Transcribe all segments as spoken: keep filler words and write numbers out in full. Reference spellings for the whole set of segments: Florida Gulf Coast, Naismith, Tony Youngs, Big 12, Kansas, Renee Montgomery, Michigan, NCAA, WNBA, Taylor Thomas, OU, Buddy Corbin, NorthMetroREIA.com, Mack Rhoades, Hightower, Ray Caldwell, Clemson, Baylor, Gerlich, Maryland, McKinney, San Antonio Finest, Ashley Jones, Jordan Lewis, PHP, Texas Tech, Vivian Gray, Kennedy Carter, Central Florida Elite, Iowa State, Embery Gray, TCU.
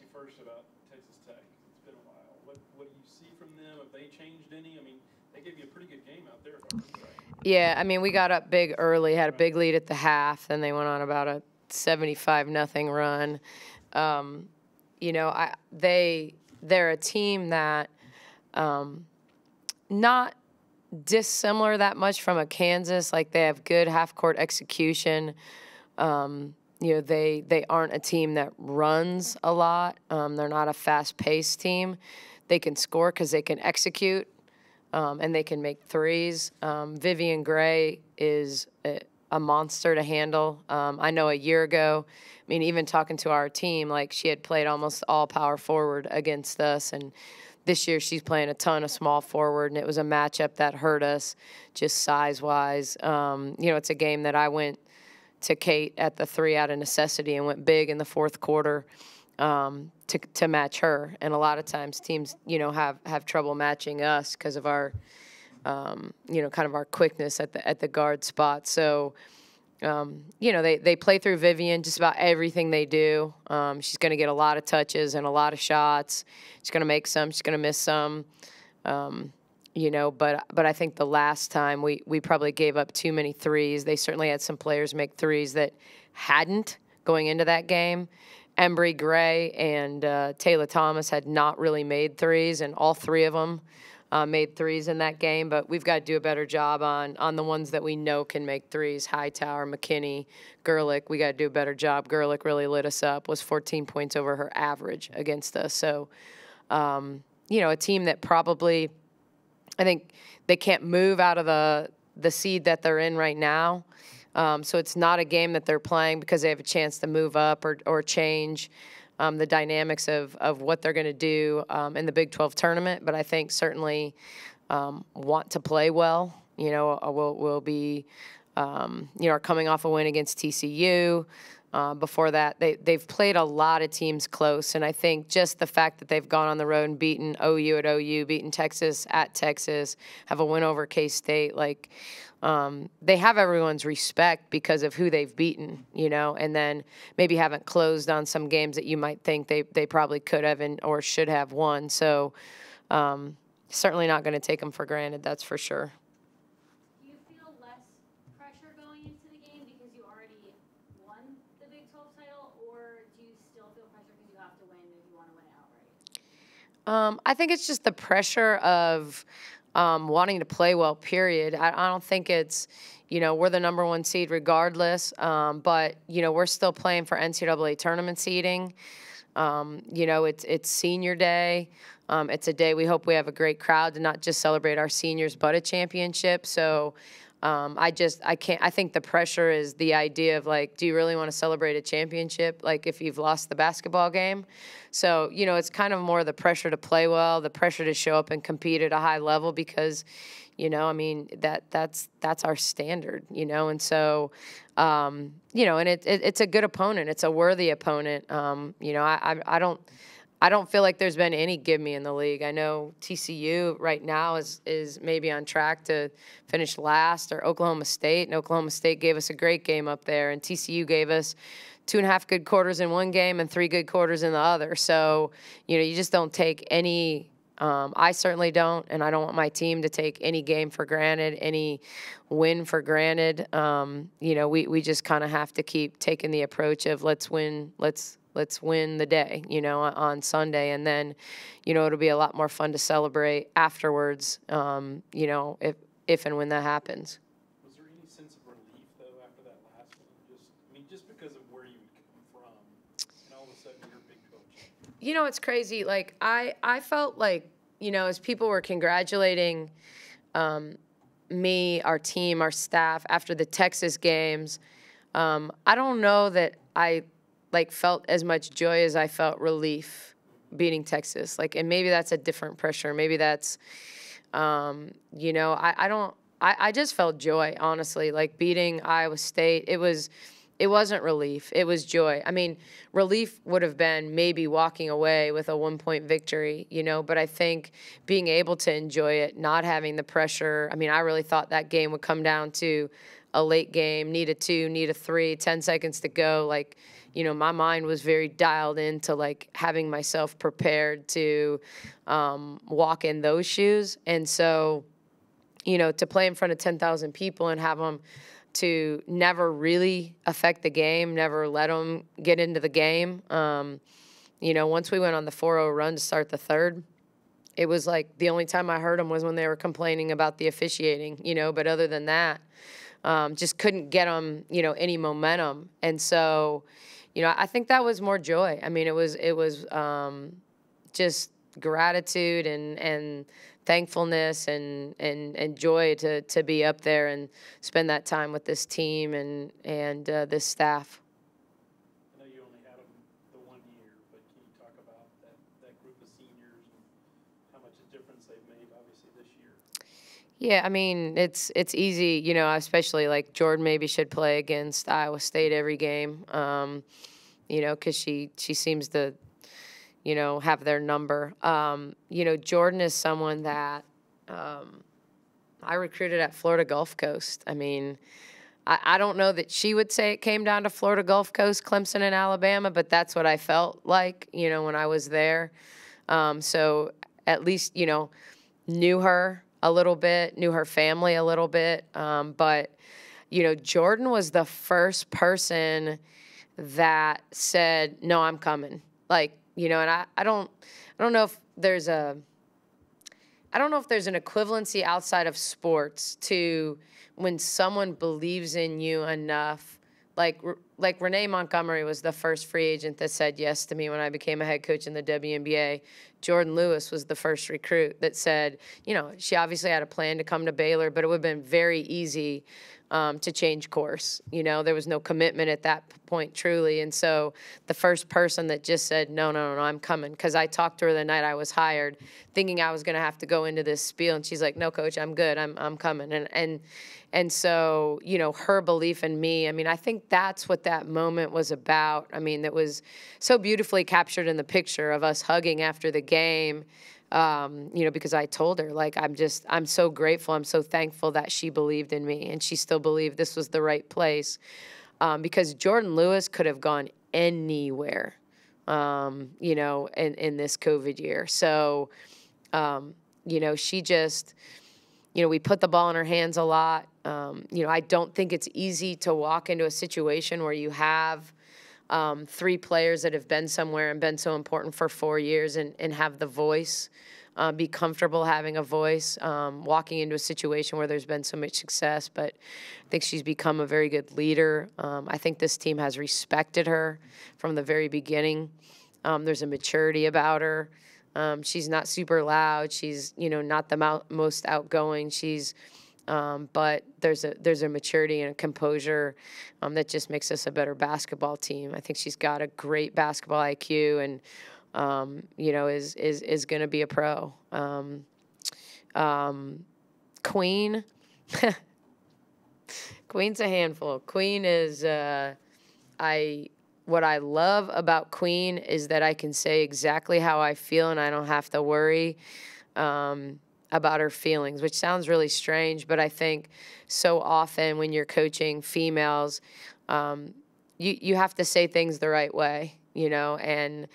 ask you first about Texas Tech. It's been a while. What, what do you see from them? Have they changed any? I mean, they gave you a pretty good game out there. Right? Yeah, I mean, we got up big early, had a big lead at the half, then they went on about a seventy-five nothing run. Um, you know, I they they're a team that um, not dissimilar that much from a Kansas. Like, they have good half-court execution. Um, you know, they, they aren't a team that runs a lot. Um, they're not a fast-paced team. They can score because they can execute, um, and they can make threes. Um, Vivian Gray is a, a monster to handle. Um, I know a year ago, I mean, even talking to our team, like, she had played almost all power forward against us, and this year she's playing a ton of small forward, and it was a matchup that hurt us just size-wise. Um, you know, it's a game that I went – to Kate at the three out of necessity and went big in the fourth quarter um, to, to match her. And a lot of times teams, you know, have, have trouble matching us because of our, um, you know, kind of our quickness at the, at the guard spot. So, um, you know, they, they play through Vivian just about everything they do. Um, she's going to get a lot of touches and a lot of shots. She's going to make some. She's going to miss some. Um, You know, but but I think the last time we, we probably gave up too many threes. They certainly had some players make threes that hadn't going into that game. Embery Gray and uh, Taylor Thomas had not really made threes, and all three of them uh, made threes in that game. But we've got to do a better job on, on the ones that we know can make threes. Hightower, McKinney, Gerlich. We got to do a better job. Gerlich really lit us up, was fourteen points over her average against us. So, um, you know, a team that probably – I think they can't move out of the, the seed that they're in right now. Um, so it's not a game that they're playing because they have a chance to move up or, or change um, the dynamics of, of what they're going to do um, in the Big twelve tournament. But I think certainly um, want to play well. You know, we'll, we'll be, um, you know, are coming off a win against T C U. Uh, before that, they, they've played a lot of teams close, and I think just the fact that they've gone on the road and beaten O U at O U, beaten Texas at Texas, have a win over K-State, like um, they have everyone's respect because of who they've beaten, you know, and then maybe haven't closed on some games that you might think they, they probably could have and or should have won. So um, certainly not going to take them for granted, that's for sure. Um, I think it's just the pressure of um, wanting to play well, period. I, I don't think it's, you know, we're the number one seed regardless, um, but, you know, we're still playing for N C double A tournament seeding. Um, you know, it's, it's senior day. Um, it's a day we hope we have a great crowd to not just celebrate our seniors but a championship. So um, I just, I can't, I think the pressure is the idea of, like, do you really want to celebrate a championship, like, if you've lost the basketball game? So, you know, it's kind of more the pressure to play well, the pressure to show up and compete at a high level because, you know, I mean, that that's that's our standard, you know. And so, um, you know, and it, it, it's a good opponent. It's a worthy opponent. Um, you know, I, I, I don't I don't feel like there's been any give me in the league. I know T C U right now is, is maybe on track to finish last, or Oklahoma State. And Oklahoma State gave us a great game up there, and T C U gave us two and a half good quarters in one game and three good quarters in the other. So, you know, you just don't take any um, – I certainly don't, and I don't want my team to take any game for granted, any win for granted. Um, you know, we, we just kind of have to keep taking the approach of let's win let's, let's win the day, you know, on Sunday. And then, you know, it'll be a lot more fun to celebrate afterwards, um, you know, if, if and when that happens. You know, it's crazy. Like, I, I felt like, you know, as people were congratulating um, me, our team, our staff after the Texas games, um, I don't know that I, like, felt as much joy as I felt relief beating Texas. Like, and maybe that's a different pressure. Maybe that's, um, you know, I, I don't – I just felt joy, honestly. Like, beating Iowa State, it was – it wasn't relief. It was joy. I mean, relief would have been maybe walking away with a one-point victory, you know, but I think being able to enjoy it, not having the pressure. I mean, I really thought that game would come down to a late game, need a two, need a three, ten seconds to go. Like, you know, my mind was very dialed into like having myself prepared to um, walk in those shoes. And so, you know, to play in front of ten thousand people and have them to never really affect the game, never let them get into the game. Um, you know, once we went on the four oh run to start the third, it was like the only time I heard them was when they were complaining about the officiating, you know, but other than that, um, just couldn't get them, you know, any momentum. And so, you know, I think that was more joy. I mean, it was, it was um, just gratitude and, and thankfulness and, and, and joy to, to be up there and spend that time with this team and, and uh, this staff. I know you only had them the one year, but can you talk about that, that group of seniors and how much a difference they've made, obviously, this year? Yeah, I mean, it's it's easy, you know, especially like Jordan maybe should play against Iowa State every game, um, you know, because she, she seems to – you know, have their number. Um, you know, Jordan is someone that um, I recruited at Florida Gulf Coast. I mean, I, I don't know that she would say it came down to Florida Gulf Coast, Clemson, and Alabama, but that's what I felt like, you know, when I was there. Um, so at least, you know, knew her a little bit, knew her family a little bit. Um, but, you know, Jordan was the first person that said, no, I'm coming. Like, you know, and I, I don't I don't know if there's a I don't know if there's an equivalency outside of sports to when someone believes in you enough. Like like Renee Montgomery was the first free agent that said yes to me when I became a head coach in the W N B A. Jordan Lewis was the first recruit that said, you know, she obviously had a plan to come to Baylor, but it would have been very easy Um, to change course. You know, there was no commitment at that point, truly. And so the first person that just said, no, no, no, no I'm coming, because I talked to her the night I was hired, thinking I was going to have to go into this spiel. And she's like, no, coach, I'm good. I'm, I'm coming. And, and, and so, you know, her belief in me, I mean, I think that's what that moment was about. I mean, that was so beautifully captured in the picture of us hugging after the game. Um, you know, because I told her, like, I'm just, I'm so grateful. I'm so thankful that she believed in me and she still believed this was the right place. Um, because Jordan Lewis could have gone anywhere, um, you know, in, in this COVID year. So, um, you know, she just, you know, we put the ball in her hands a lot. Um, you know, I don't think it's easy to walk into a situation where you have Um, three players that have been somewhere and been so important for four years and, and have the voice, uh, be comfortable having a voice, um, walking into a situation where there's been so much success. But I think she's become a very good leader. Um, I think this team has respected her from the very beginning. Um, there's a maturity about her. Um, she's not super loud. She's, you know, not the mo- most outgoing. She's Um, but there's a there's a maturity and a composure um, that just makes us a better basketball team. I think she's got a great basketball I Q, and um, you know is is is going to be a pro. Um, um, Queen, Queen's a handful. Queen is uh, I what I love about Queen is that I can say exactly how I feel, and I don't have to worry Um, about her feelings, which sounds really strange, but I think so often when you're coaching females, um, you, you have to say things the right way, you know, and,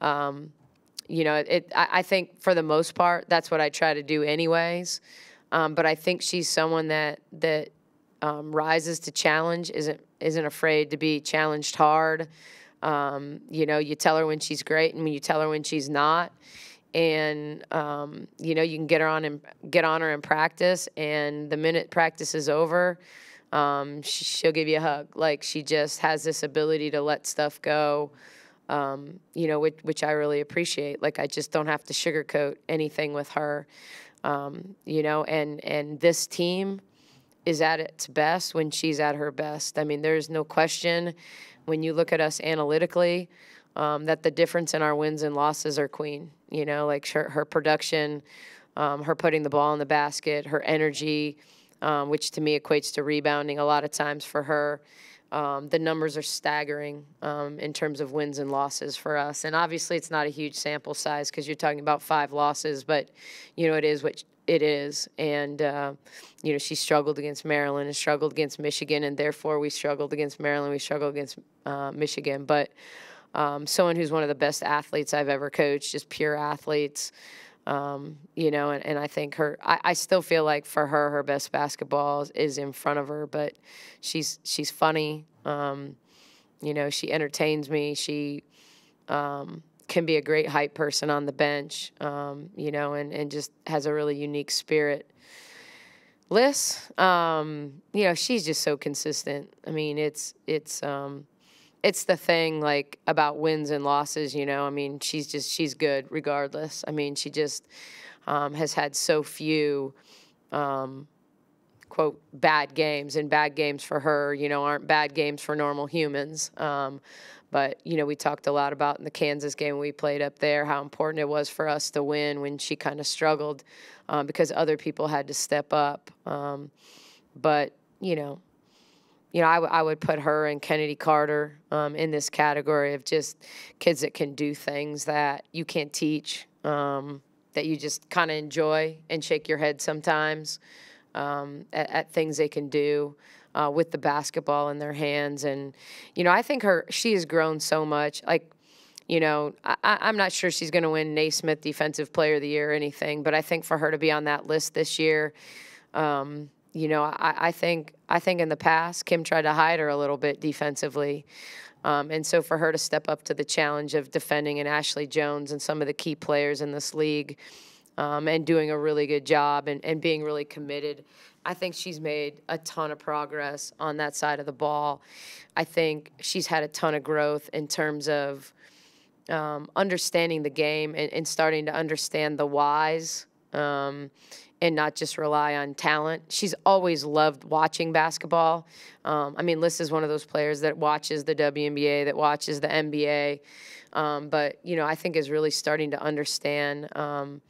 um, you know, it. I, I think for the most part, that's what I try to do anyways. Um, but I think she's someone that, that um, rises to challenge, isn't, isn't afraid to be challenged hard. Um, you know, you tell her when she's great and when you tell her when she's not. And, um, you know, you can get her on and get on her in practice, and the minute practice is over, um, she, she'll give you a hug. Like, she just has this ability to let stuff go, um, you know, which, which I really appreciate. Like, I just don't have to sugarcoat anything with her, um, you know, and, and this team is at its best when she's at her best. I mean, there's no question when you look at us analytically, Um, that the difference in our wins and losses are Queen, you know, like her, her production, um, her putting the ball in the basket, her energy, um, which to me equates to rebounding a lot of times for her, Um, the numbers are staggering um, in terms of wins and losses for us. And obviously it's not a huge sample size because you're talking about five losses, but, you know, it is what it is. And, uh, you know, she struggled against Maryland and struggled against Michigan, and therefore we struggled against Maryland, we struggled against uh, Michigan. But um, someone who's one of the best athletes I've ever coached, just pure athletes, um, you know, and, and I think her, I, I still feel like for her, her best basketball is in front of her, but she's, she's funny. Um, you know, she entertains me. She, um, can be a great hype person on the bench, um, you know, and, and just has a really unique spirit. Liz, um, you know, she's just so consistent. I mean, it's, it's, um, It's the thing, like, about wins and losses, you know. I mean, she's just – she's good regardless. I mean, she just um, has had so few, um, quote, bad games. And bad games for her, you know, aren't bad games for normal humans. Um, but, you know, we talked a lot about in the Kansas game we played up there how important it was for us to win when she kind of struggled um, because other people had to step up. Um, but, you know – You know, I, w I would put her and Kennedy Carter um, in this category of just kids that can do things that you can't teach, um, that you just kind of enjoy and shake your head sometimes um, at, at things they can do uh, with the basketball in their hands. And, you know, I think her she has grown so much. Like, you know, I, I'm not sure she's going to win Naismith Defensive Player of the Year or anything, but I think for her to be on that list this year, um, you know, I, I think I think in the past, Kim tried to hide her a little bit defensively. Um, and so for her to step up to the challenge of defending an Ashley Jones and some of the key players in this league um, and doing a really good job and, and being really committed, I think she's made a ton of progress on that side of the ball. I think she's had a ton of growth in terms of um, understanding the game and, and starting to understand the whys. Um, and not just rely on talent. She's always loved watching basketball. Um, I mean, Liz is one of those players that watches the W N B A, that watches the N B A, um, but, you know, I think is really starting to understand um,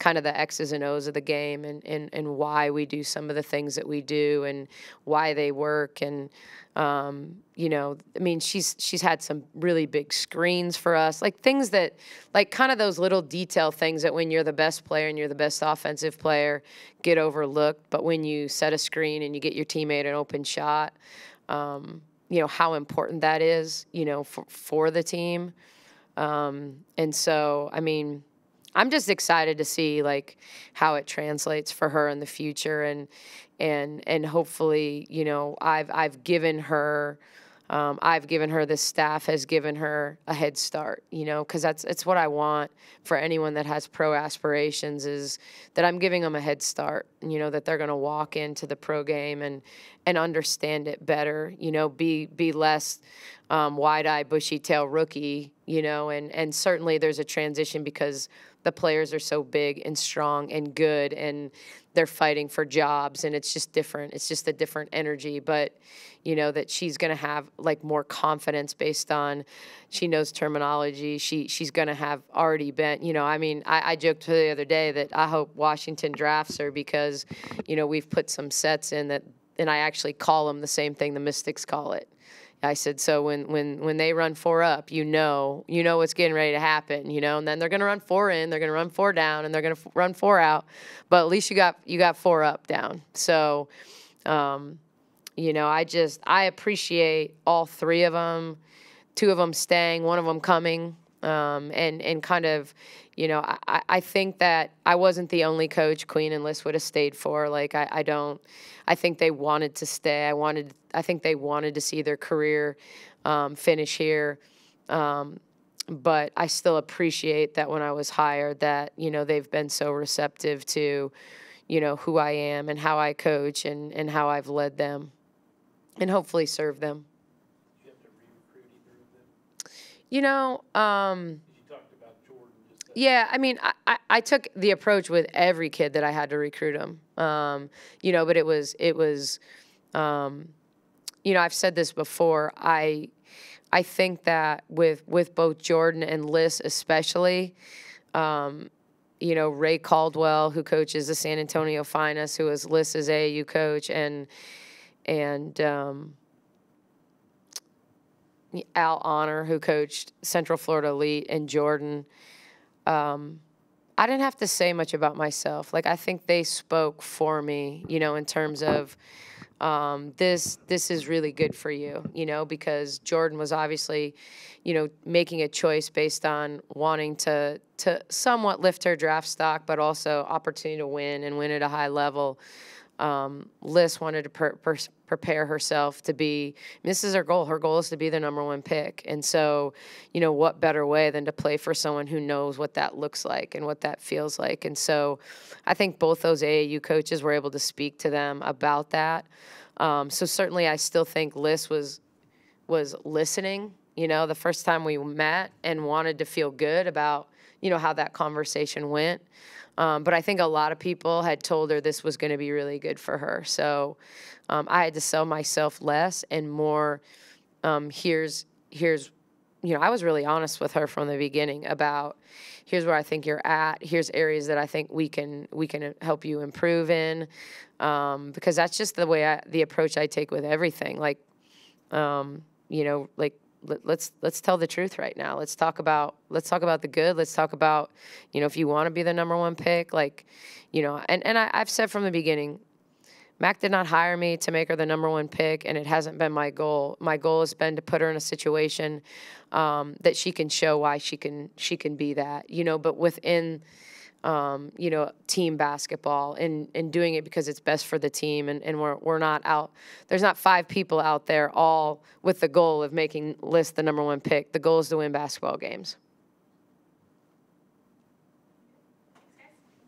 kind of the X's and O's of the game and, and, and why we do some of the things that we do and why they work. And, um, you know, I mean, she's she's had some really big screens for us, like things that, like kind of those little detail things that when you're the best player and you're the best offensive player get overlooked. But when you set a screen and you get your teammate an open shot, um, you know, how important that is, you know, for, for the team. Um, and so, I mean, I'm just excited to see like how it translates for her in the future, and and and hopefully, you know, I've I've given her, um, I've given her this staff has given her a head start, you know, because that's it's what I want for anyone that has pro aspirations is that I'm giving them a head start, you know, that they're gonna walk into the pro game and and understand it better, you know, be be less um, wide-eyed, bushy-tail rookie, you know, and and certainly there's a transition because the players are so big and strong and good, and they're fighting for jobs, and it's just different. It's just a different energy. But, you know, that she's going to have, like, more confidence based on she knows terminology. She She's going to have already been, you know, I mean, I, I joked the other day that I hope Washington drafts her because, you know, we've put some sets in that, and I actually call them the same thing the Mystics call it. I said, so when, when, when they run four up, you know, you know what's getting ready to happen, you know, and then they're going to run four in, they're going to run four down, and they're going to f run four out, but at least you got, you got four up down. So, um, you know, I just, I appreciate all three of them, two of them staying, one of them coming, um, and, and kind of, you know, I, I think that I wasn't the only coach Queen and Liz would have stayed for. Like, I, I don't – I think they wanted to stay. I wanted – I think they wanted to see their career um, finish here. Um, but I still appreciate that when I was hired that, you know, they've been so receptive to, you know, who I am and how I coach and, and how I've led them and hopefully serve them. Did you have to re-recruit either of them? You know um, – Yeah, I mean, I, I took the approach with every kid that I had to recruit them, um, you know, but it was, it was, um, you know, I've said this before. I, I think that with, with both Jordan and Liz especially, um, you know, Ray Caldwell, who coaches the San Antonio Finest, who is Liz's A A U coach, and, and, um, Al Honor, who coached Central Florida Elite, and Jordan. Um, I didn't have to say much about myself. Like, I think they spoke for me, you know, in terms of um, this, this is really good for you, you know, because Jordan was obviously, you know, making a choice based on wanting to, to somewhat lift her draft stock, but also opportunity to win and win at a high level. Um, Liz wanted to per per prepare herself to be, this is her goal. Her goal is to be the number one pick. And so, you know, what better way than to play for someone who knows what that looks like and what that feels like. And so I think both those A A U coaches were able to speak to them about that. Um, so certainly I still think Liz was, was listening, you know, the first time we met, and wanted to feel good about, you know, how that conversation went. Um, but I think a lot of people had told her this was going to be really good for her. So um, I had to sell myself less and more. Um, here's, here's, you know, I was really honest with her from the beginning about, here's where I think you're at. Here's areas that I think we can, we can help you improve in. Um, because that's just the way I, the approach I take with everything. Like, um, you know, like, Let's let's tell the truth right now. Let's talk about let's talk about the good. Let's talk about, you know, if you want to be the number one pick, like, you know, and and I, I've said from the beginning, Mac did not hire me to make her the number one pick, and it hasn't been my goal. My goal has been to put her in a situation um, that she can show why she can she can be that, you know, but within. Um, you know, team basketball, and, and doing it because it's best for the team. And, and we're, we're not out, there's not five people out there all with the goal of making Liz the number one pick. The goal is to win basketball games.